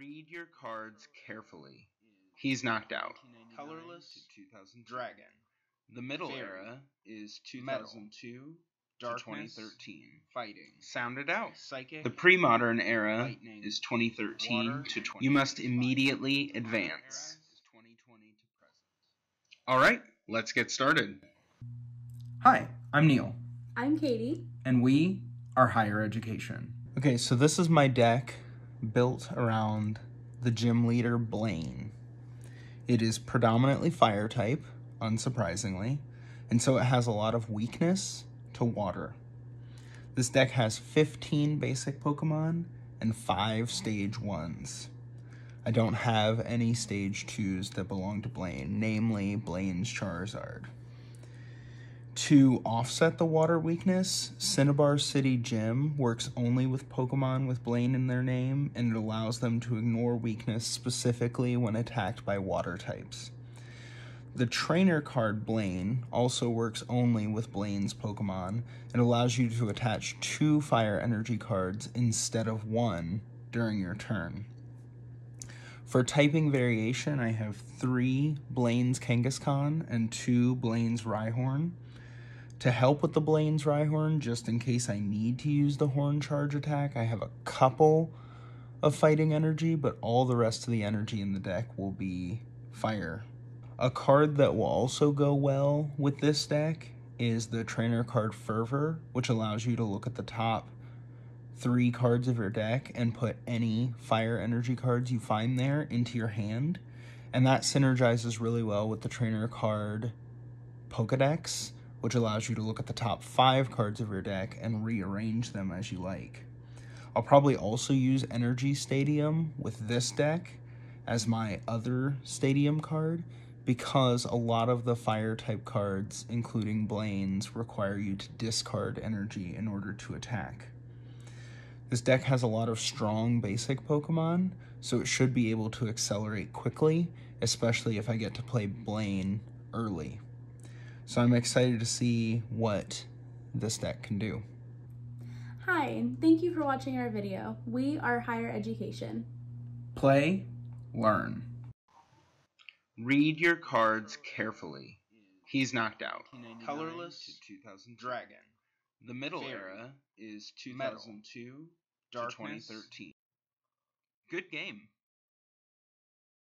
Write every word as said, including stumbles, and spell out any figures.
Read your cards carefully. He's knocked out. Colorless Dragon. The middle Fairy era is two thousand two Darkness, to twenty thirteen. Fighting. Sound it out. Psychic. The pre-modern era Lightning is twenty thirteen Water to twenty. You must immediately advance. Alright, let's get started. Hi, I'm Neil. I'm Katie. And we are Higher Education. Okay, so this is my deck built around the Gym Leader Blaine. It is predominantly Fire-type, unsurprisingly, and so it has a lot of weakness to water. This deck has fifteen basic Pokemon and five stage ones. I don't have any stage twos that belong to Blaine, namely Blaine's Charizard. To offset the water weakness, Cinnabar City Gym works only with Pokemon with Blaine in their name, and it allows them to ignore weakness specifically when attacked by water types. The Trainer card Blaine also works only with Blaine's Pokemon, and allows you to attach two fire energy cards instead of one during your turn. For typing variation, I have three Blaine's Kangaskhan and two Blaine's Rhyhorn. To help with the Blaine's Rhyhorn, just in case I need to use the Horn Charge attack, I have a couple of Fighting energy, but all the rest of the energy in the deck will be Fire. A card that will also go well with this deck is the Trainer card Fervor, which allows you to look at the top three cards of your deck and put any Fire energy cards you find there into your hand, and that synergizes really well with the Trainer card Pokedex, which allows you to look at the top five cards of your deck and rearrange them as you like. I'll probably also use Energy Stadium with this deck as my other Stadium card, because a lot of the Fire-type cards, including Blaine's, require you to discard energy in order to attack. This deck has a lot of strong basic Pokemon, so it should be able to accelerate quickly, especially if I get to play Blaine early. So I'm excited to see what this deck can do. Hi, and thank you for watching our video. We are Higher Education. Play, learn. Read your cards carefully. He's knocked out. Colorless Dragon. The middle Fairy era is two thousand two to twenty thirteen. Good game.